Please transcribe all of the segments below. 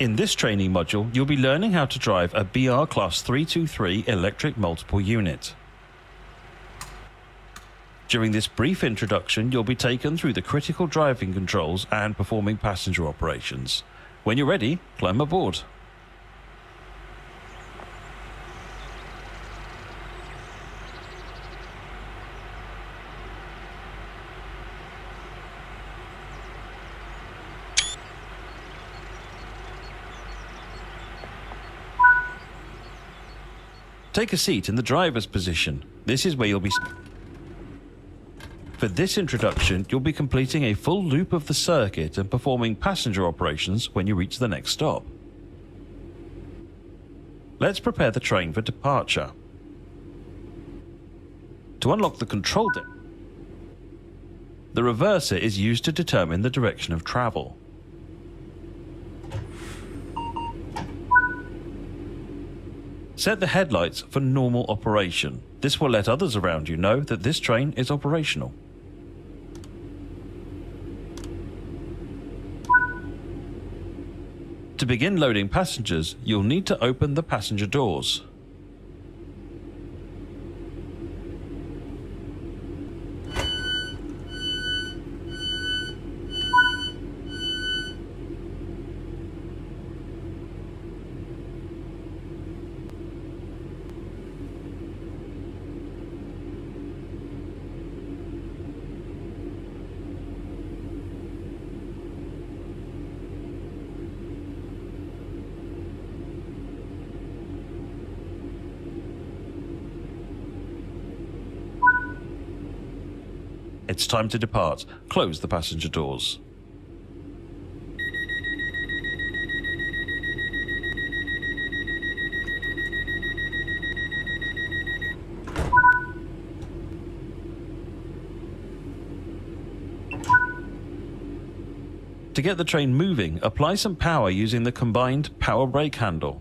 In this training module, you'll be learning how to drive a BR Class 323 electric multiple unit. During this brief introduction, you'll be taken through the critical driving controls and performing passenger operations. When you're ready, climb aboard. Take a seat in the driver's position. This is where you'll be... For this introduction, you'll be completing a full loop of the circuit and performing passenger operations when you reach the next stop. Let's prepare the train for departure. To unlock the control deck, the reverser is used to determine the direction of travel. Set the headlights for normal operation. This will let others around you know that this train is operational. To begin loading passengers, you'll need to open the passenger doors. It's time to depart. Close the passenger doors. To get the train moving, apply some power using the combined power brake handle.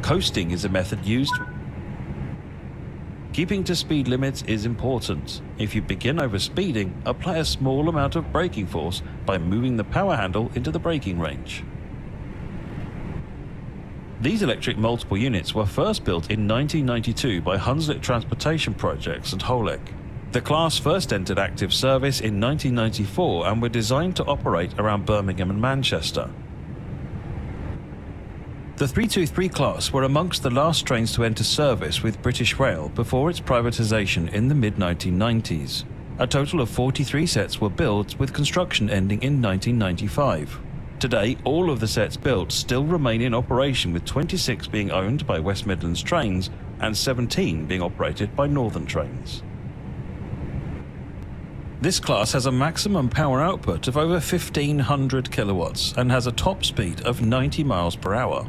Coasting is a method used. Keeping to speed limits is important. If you begin overspeeding, apply a small amount of braking force by moving the power handle into the braking range. These electric multiple units were first built in 1992 by Hunslet Transportation Projects and Holec. The class first entered active service in 1994 and were designed to operate around Birmingham and Manchester. The 323 class were amongst the last trains to enter service with British Rail before its privatisation in the mid-1990s. A total of 43 sets were built, with construction ending in 1995. Today, all of the sets built still remain in operation, with 26 being owned by West Midlands Trains and 17 being operated by Northern Trains. This class has a maximum power output of over 1,500 kilowatts and has a top speed of 90 miles per hour.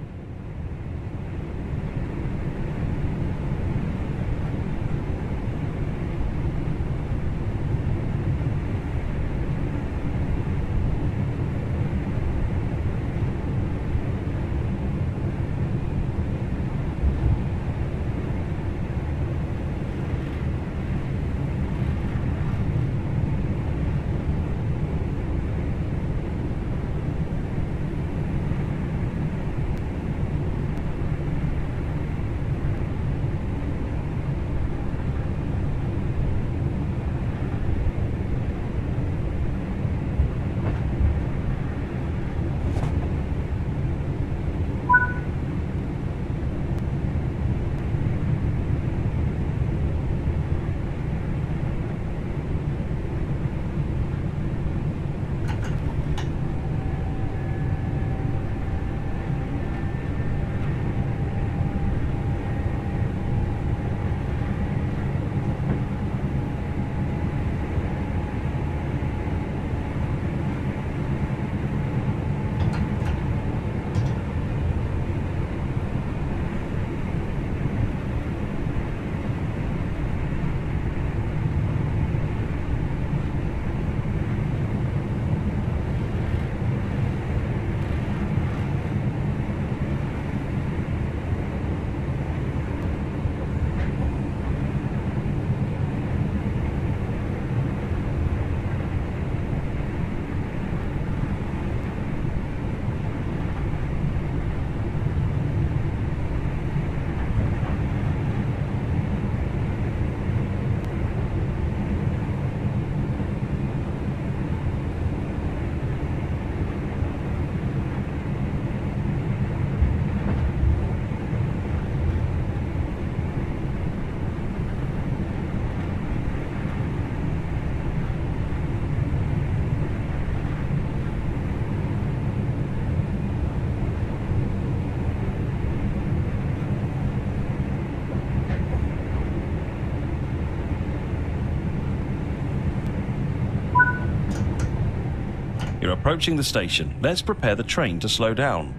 approaching the station, let's prepare the train to slow down.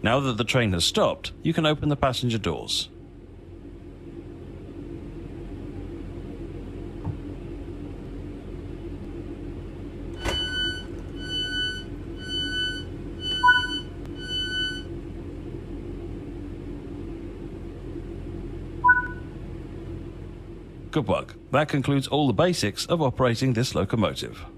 Now that the train has stopped, you can open the passenger doors. Good work. That concludes all the basics of operating this locomotive.